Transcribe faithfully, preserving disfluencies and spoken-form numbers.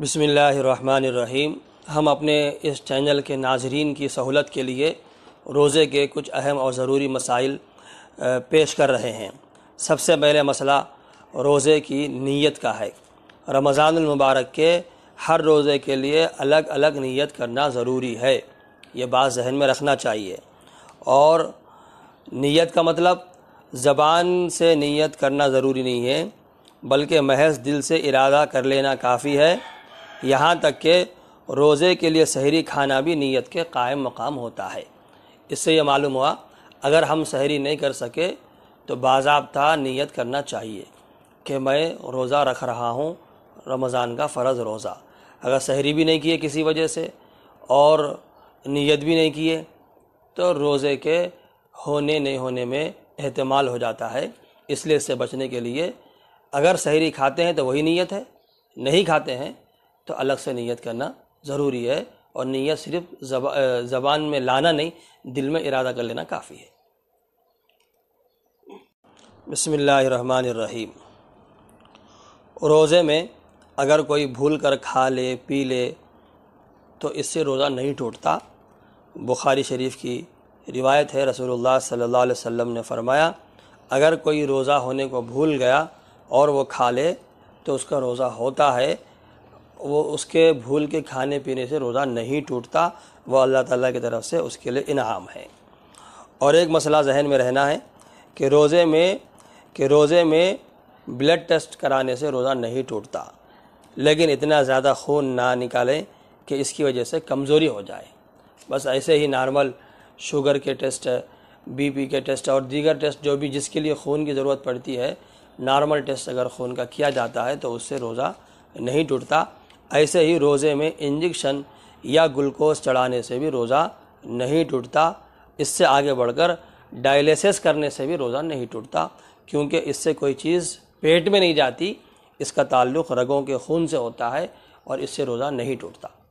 बिस्मिल्लाहिर्रहमानिर्रहीम। हम अपने इस चैनल के नाजरीन की सहूलत के लिए रोज़े के कुछ अहम और ज़रूरी मसाइल पेश कर रहे हैं। सबसे पहले मसला रोज़े की नीयत का है। रमज़ानुल मुबारक के हर रोज़े के लिए अलग अलग नीयत करना ज़रूरी है, ये बात जहन में रखना चाहिए। और नीयत का मतलब ज़बान से नीयत करना ज़रूरी नहीं है, बल्कि महज दिल से इरादा कर लेना काफ़ी है। यहाँ तक के रोज़े के लिए सहरी खाना भी नीयत के कायम मकाम होता है। इससे ये मालूम हुआ अगर हम सहरी नहीं कर सके तो बाज़ाब्ता नीयत करना चाहिए कि मैं रोज़ा रख रहा हूँ, रमज़ान का फ़र्ज़ रोज़ा। अगर सहरी भी नहीं किए किसी वजह से और नीयत भी नहीं किए तो रोज़े के होने नहीं होने में एहतमाल हो जाता है। इसलिए इससे बचने के लिए अगर सहरी खाते हैं तो वही नीयत है, नहीं खाते हैं तो अलग से नीयत करना ज़रूरी है। और नीयत सिर्फ जबा, ज़बान में लाना नहीं, दिल में इरादा कर लेना काफ़ी है। बिस्मिल्लाहिर्रहमानिर्रहीम। रोज़े में अगर कोई भूल कर खा ले पी ले तो इससे रोज़ा नहीं टूटता। बुखारी शरीफ की रिवायत है, रसूलुल्लाह सल्लल्लाहु अलैहि वसल्लम ने फरमाया अगर कोई रोज़ा होने को भूल गया और वो खा ले तो उसका रोज़ा होता है। वो उसके भूल के खाने पीने से रोज़ा नहीं टूटता, वो अल्लाह ताला की तरफ से उसके लिए इनाम है। और एक मसला जहन में रहना है कि रोज़े में कि रोज़े में ब्लड टेस्ट कराने से रोज़ा नहीं टूटता, लेकिन इतना ज़्यादा खून ना निकालें कि इसकी वजह से कमज़ोरी हो जाए। बस ऐसे ही नॉर्मल शुगर के टेस्ट, बीपी के टेस्ट और दीगर टेस्ट जो भी जिसके लिए खून की ज़रूरत पड़ती है, नॉर्मल टेस्ट अगर खून का किया जाता है तो उससे रोज़ा नहीं टूटता। ऐसे ही रोज़े में इंजेक्शन या ग्लूकोज चढ़ाने से भी रोज़ा नहीं टूटता। इससे आगे बढ़कर डायलिसिस करने से भी रोज़ा नहीं टूटता, क्योंकि इससे कोई चीज़ पेट में नहीं जाती, इसका ताल्लुक़ रगों के खून से होता है और इससे रोज़ा नहीं टूटता।